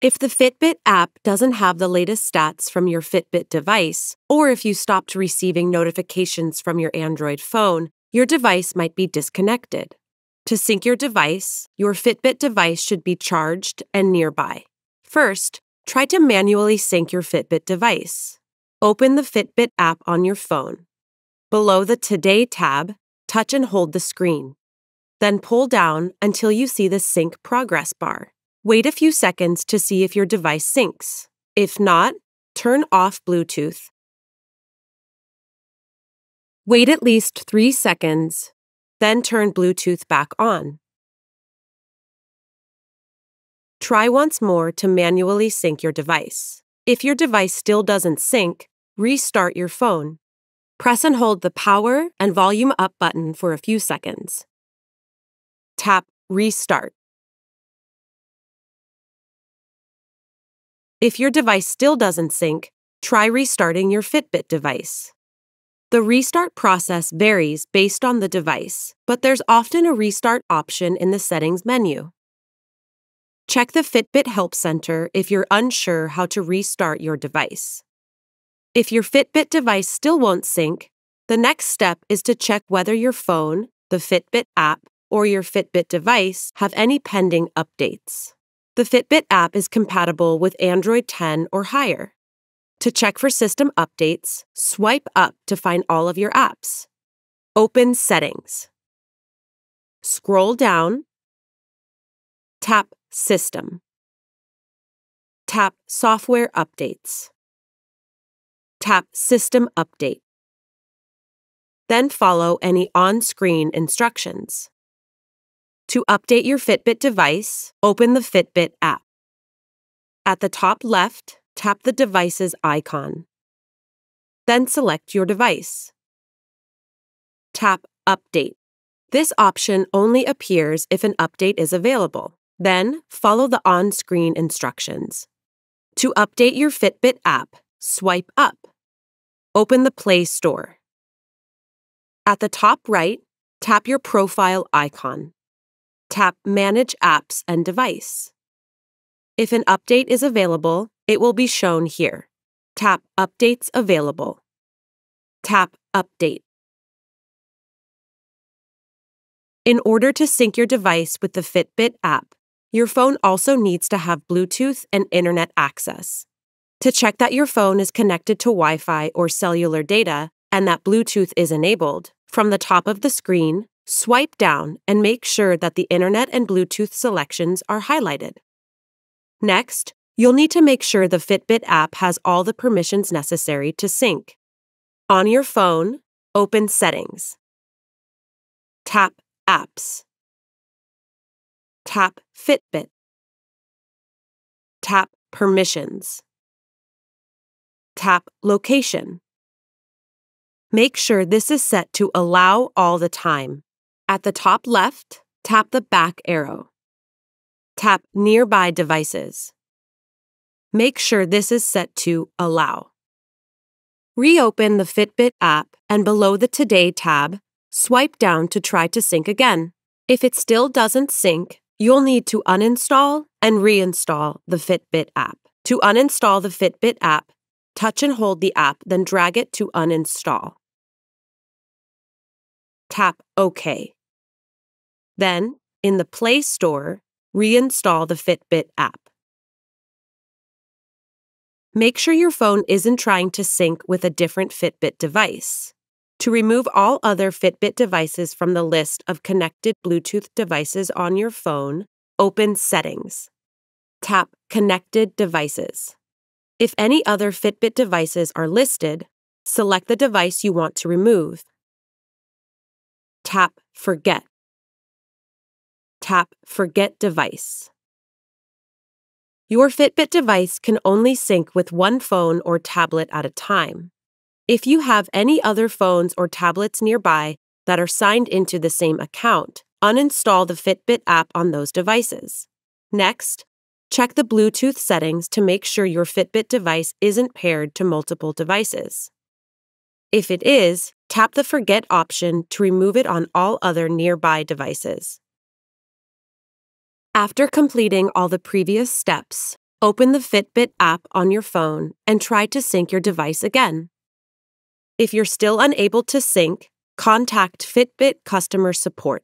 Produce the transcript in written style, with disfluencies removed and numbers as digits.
If the Fitbit app doesn't have the latest stats from your Fitbit device, or if you stopped receiving notifications from your Android phone, your device might be disconnected. To sync your device, your Fitbit device should be charged and nearby. First, try to manually sync your Fitbit device. Open the Fitbit app on your phone. Below the Today tab, touch and hold the screen. Then pull down until you see the Sync progress bar. Wait a few seconds to see if your device syncs. If not, turn off Bluetooth. Wait at least 3 seconds, then turn Bluetooth back on. Try once more to manually sync your device. If your device still doesn't sync, restart your phone. Press and hold the power and volume up button for a few seconds. Tap Restart. If your device still doesn't sync, try restarting your Fitbit device. The restart process varies based on the device, but there's often a restart option in the settings menu. Check the Fitbit Help Center if you're unsure how to restart your device. If your Fitbit device still won't sync, the next step is to check whether your phone, the Fitbit app, or your Fitbit device have any pending updates. The Fitbit app is compatible with Android 10 or higher. To check for system updates, swipe up to find all of your apps. Open Settings. Scroll down. Tap System. Tap Software Updates. Tap System Update. Then follow any on-screen instructions. To update your Fitbit device, open the Fitbit app. At the top left, tap the device's icon. Then select your device. Tap Update. This option only appears if an update is available. Then, follow the on-screen instructions. To update your Fitbit app, swipe up. Open the Play Store. At the top right, tap your profile icon. Tap Manage Apps and Device. If an update is available, it will be shown here. Tap Updates Available. Tap Update. In order to sync your device with the Fitbit app, your phone also needs to have Bluetooth and internet access. To check that your phone is connected to Wi-Fi or cellular data and that Bluetooth is enabled, from the top of the screen, swipe down and make sure that the internet and Bluetooth selections are highlighted. Next, you'll need to make sure the Fitbit app has all the permissions necessary to sync. On your phone, open Settings. Tap Apps. Tap Fitbit. Tap Permissions. Tap Location. Make sure this is set to Allow all the time. At the top left, tap the back arrow. Tap Nearby Devices. Make sure this is set to Allow. Reopen the Fitbit app and below the Today tab, swipe down to try to sync again. If it still doesn't sync, you'll need to uninstall and reinstall the Fitbit app. To uninstall the Fitbit app, touch and hold the app, then drag it to uninstall. Tap OK. Then, in the Play Store, reinstall the Fitbit app. Make sure your phone isn't trying to sync with a different Fitbit device. To remove all other Fitbit devices from the list of connected Bluetooth devices on your phone, open Settings. Tap Connected Devices. If any other Fitbit devices are listed, select the device you want to remove. Tap Forget. Tap Forget Device. Your Fitbit device can only sync with one phone or tablet at a time. If you have any other phones or tablets nearby that are signed into the same account, uninstall the Fitbit app on those devices. Next, check the Bluetooth settings to make sure your Fitbit device isn't paired to multiple devices. If it is, tap the Forget option to remove it on all other nearby devices. After completing all the previous steps, Open the Fitbit app on your phone and try to sync your device again. If you're still unable to sync, contact Fitbit customer support.